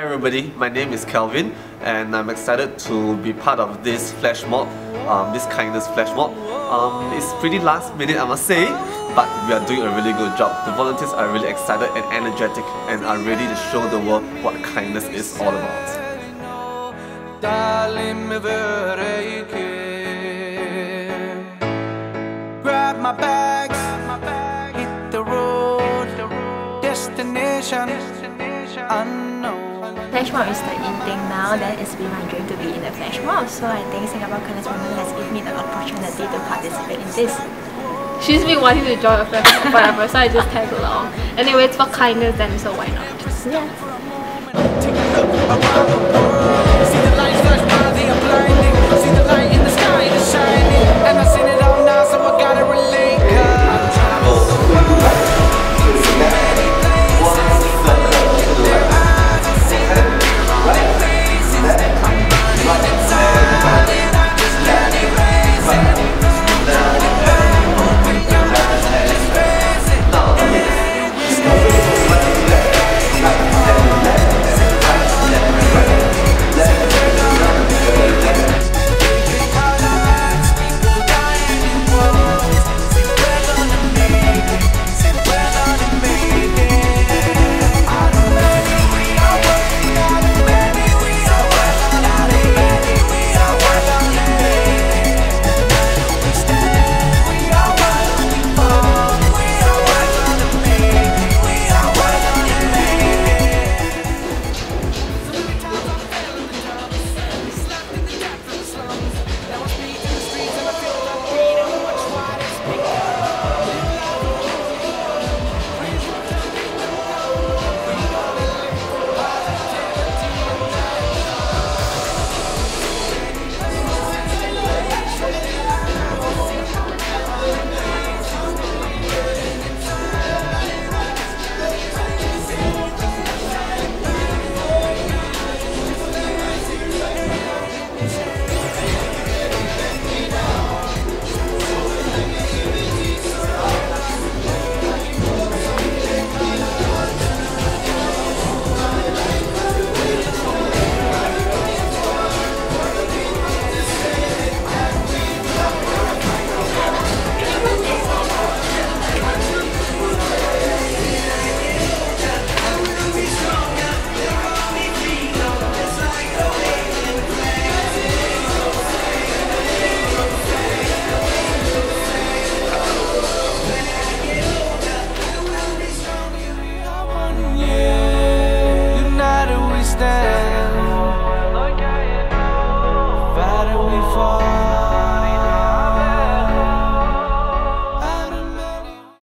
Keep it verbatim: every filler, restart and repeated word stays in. Hi everybody, my name is Kelvin and I'm excited to be part of this flash mob, um, this kindness flash mob. Um, it's pretty last minute I must say, but we are doing a really good job. The volunteers are really excited and energetic and are ready to show the world what kindness is all about. Grab my bags, hit the road, destination unknown. Flash mob is the in thing now, then it's been my dream to be in the flash mob, so I think Singapore Kindness Movement has given me the opportunity to participate in this. She's been wanting to join a flash mob forever, so I just tagged along. Anyway, it's for kindness then, so why not? Yeah.